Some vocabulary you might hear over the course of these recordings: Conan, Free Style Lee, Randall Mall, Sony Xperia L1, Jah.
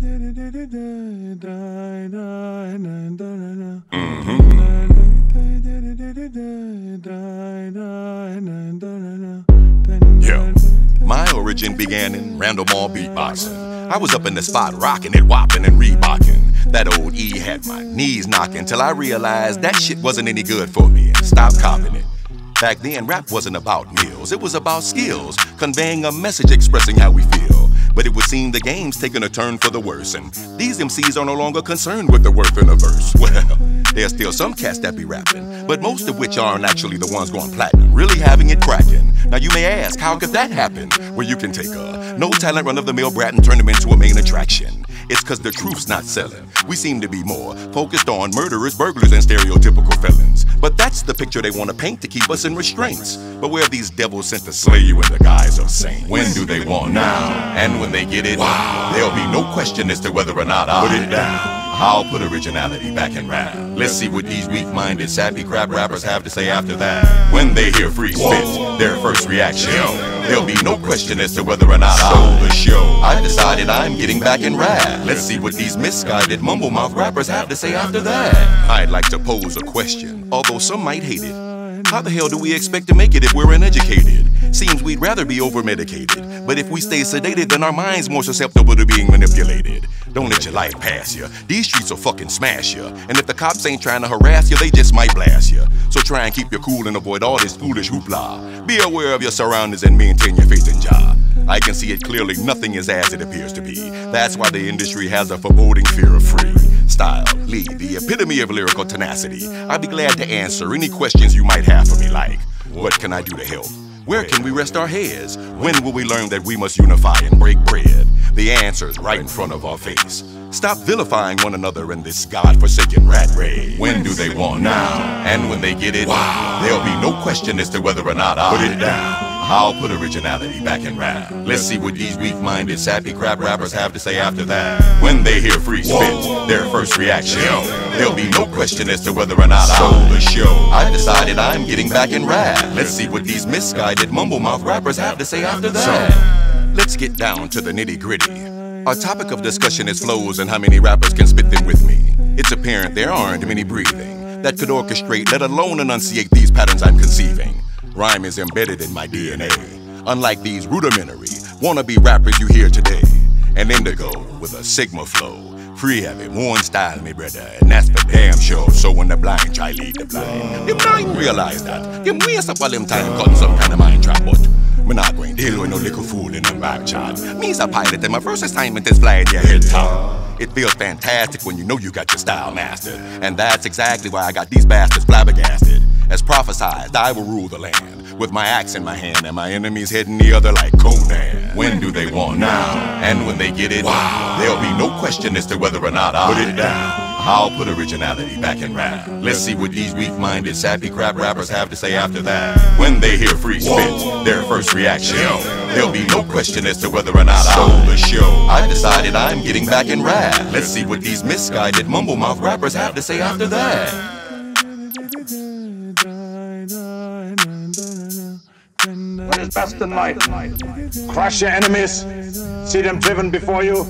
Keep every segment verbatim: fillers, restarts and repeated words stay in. Mm-hmm. Yo, my origin began in Randall Mall beatboxing. I was up in the spot rocking it, whopping and rebocking. That old E had my knees knocking till I realized that shit wasn't any good for me and stopped copying it. Back then, rap wasn't about meals, it was about skills, conveying a message expressing how we feel. But it would seem the game's taking a turn for the worse, and these M Cs are no longer concerned with the worth in a verse. Well, there's still some cats that be rapping, but most of which aren't actually the ones going platinum, really having it cracking. Now you may ask, how could that happen? Well, you can take a no-talent run-of-the-mill brat and turn them into a main attraction. It's cause the truth's not selling. We seem to be more focused on murderers, burglars, and stereotypical felons. But that's the picture they want to paint to keep us in restraints. But where are these devils sent to slay you in the guise of saints? When do they want now? And when they get it, wow, there'll be no question as to whether or not I'll put it down. I'll put originality back in rap. Let's see what these weak-minded, sappy crap rappers have to say after that. When they hear Free spit, their first reaction, there'll be no question as to whether or not I stole the show. I've decided I'm getting back in rap. Let's see what these misguided mumble-mouth rappers have to say after that. I'd like to pose a question, although some might hate it. How the hell do we expect to make it if we're uneducated? Seems we'd rather be over-medicated. But if we stay sedated, then our mind's more susceptible to being manipulated. Don't let your life pass you. These streets will fucking smash you. And if the cops ain't trying to harass you, they just might blast you. So try and keep your cool and avoid all this foolish hoopla. Be aware of your surroundings and maintain your faith in Jah. I can see it clearly, nothing is as it appears to be. That's why the industry has a foreboding fear of Free Style Lee, the epitome of lyrical tenacity. I'd be glad to answer any questions you might have for me, like, what can I do to help? Where can we rest our heads? When will we learn that we must unify and break bread? The answer's right in front of our face. Stop vilifying one another in this godforsaken rat race. When do they want now? And when they get it, wow, there'll be no question as to whether or not I'll put it down. I'll put originality back in rap. Let's see what these weak-minded, sappy crap rappers have to say after that. When they hear Free spit, their first reaction, there'll be no question as to whether or not I stole the show. I've decided I'm getting back in rap. Let's see what these misguided mumble-mouth rappers have to say after that. So, let's get down to the nitty-gritty. Our topic of discussion is flows and how many rappers can spit them with me. It's apparent there aren't many breathing that could orchestrate, let alone enunciate these patterns I'm conceiving. Rhyme is embedded in my D N A, unlike these rudimentary wannabe rappers you hear today. An indigo with a sigma flow, free of it, one style me brother, and that's for damn sure. So when the blind try lead the blind, the blind realize that, them waste up all them time cutting some kind of mind trap, but me not going to deal with no little fool in them rap charts. Me's a pilot and my first assignment is flying your head top. It feels fantastic when you know you got your style mastered, and that's exactly why I got these bastards flabbergasted. As prophesied, I will rule the land, with my axe in my hand and my enemies heading the other like Conan. When do they want now? And when they get it, wow, there'll be no question as to whether or not I'll put it down. I'll put originality back in rap. Let's see what these weak-minded, sappy crap rappers have to say after that. When they hear Free spit, their first reaction, there'll be no question as to whether or not I stole the show. I've decided I'm getting back in rap. Let's see what these misguided mumble-mouth rappers have to say after that. What is best in life? Crush your enemies, see them driven before you,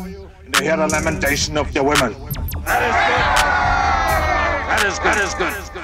and they hear the lamentation of your women. That is good. That is good. That is good.